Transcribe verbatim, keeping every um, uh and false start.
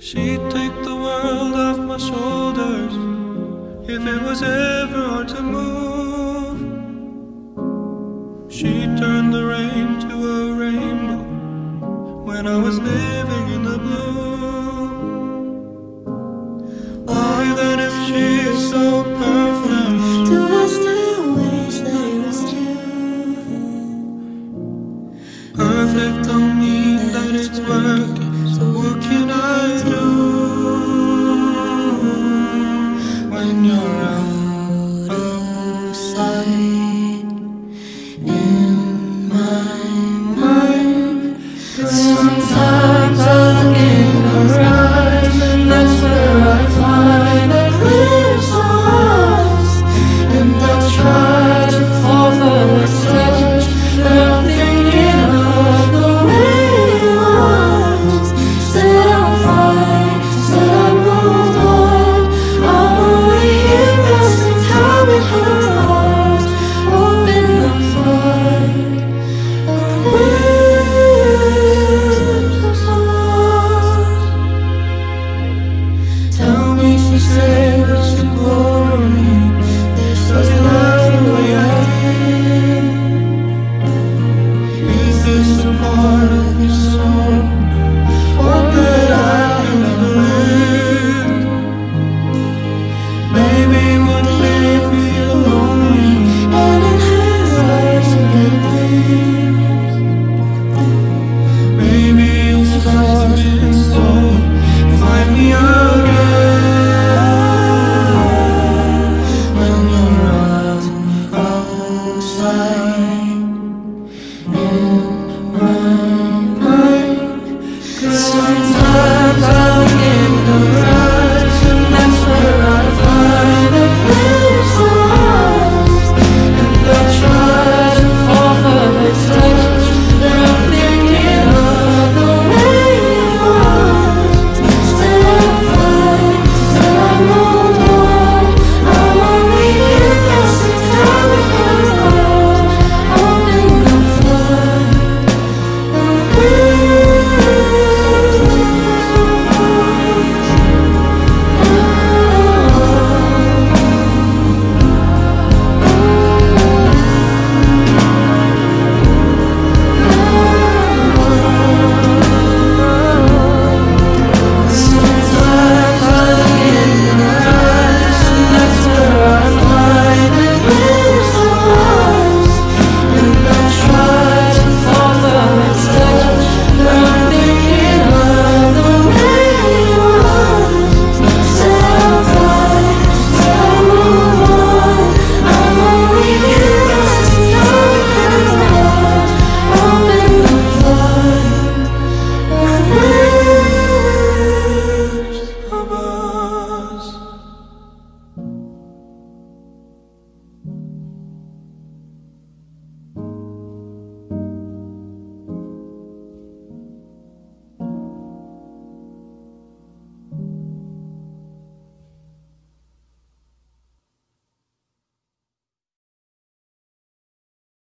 She'd take the world off my shoulders if it was ever hard to move. She turned the rain to a rainbow when I was living in the blue.